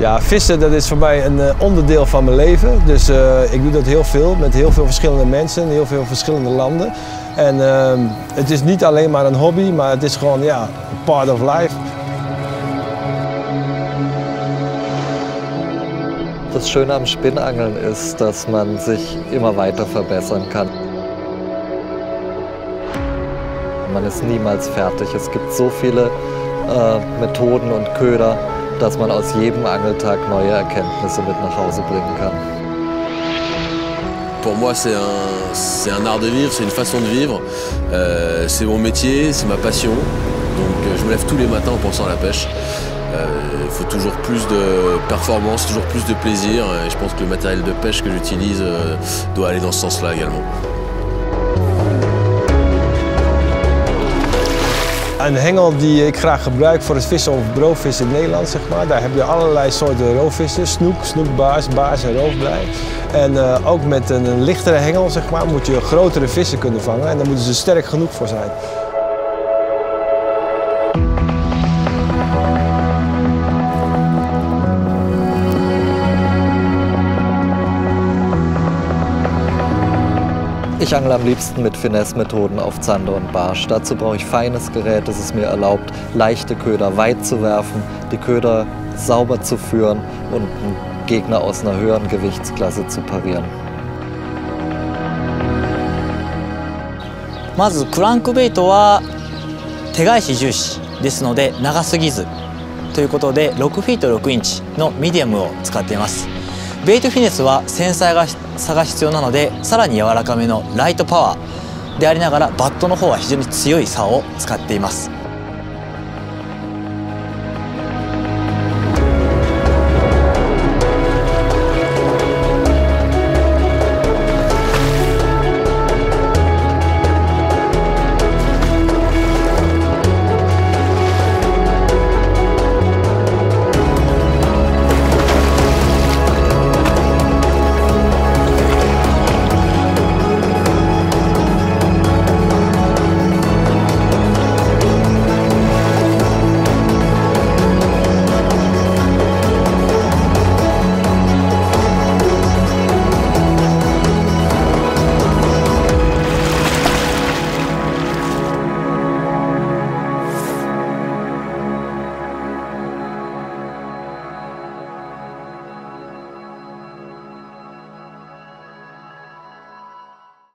Ja, vissen dat is voor mij een onderdeel van mijn leven. Dus ik doe dat heel veel, met heel veel verschillende mensen, heel veel verschillende landen. En het is niet alleen maar een hobby, maar het is gewoon ja, part of life. Das Schöne am Spinnangeln ist, dass man sich immer weiter verbessern kann. Man ist niemals fertig. Es gibt so viele Methoden und Köder, dass man aus jedem Angeltag neue Erkenntnisse mit nach Hause bringen kann. Pour moi, c'est un art de vivre, c'est une façon de vivre. C'est mon métier, c'est ma passion. Donc je me lève tous les matins en pensant à la pêche. Il faut toujours plus de performance, toujours plus de plaisir. Et je pense que le matériel de pêche que j'utilise doit aller dans ce sens-là également. Een hengel die ik graag gebruik voor het vissen of roofvis in Nederland, zeg maar. Daar heb je allerlei soorten roofvissen, snoek, snoekbaars, baars en roofblij. En ook met een lichtere hengel, zeg maar, moet je grotere vissen kunnen vangen en daar moeten ze sterk genoeg voor zijn. Ich angle am liebsten mit Finesse-Methoden auf Zander und Barsch. Dazu brauche ich feines Gerät, das es mir erlaubt, leichte Köder weit zu werfen, die Köder sauber zu führen und einen Gegner aus einer höheren Gewichtsklasse zu parieren.まずクランクベイトは手返し重視ですので長すぎずということで6フィート6インチのミディアムを使っています。ベイトフィネスは繊細さが必要なのでさらに柔らかめのライトパワーでありながらバットの方は非常に強い竿を使っています。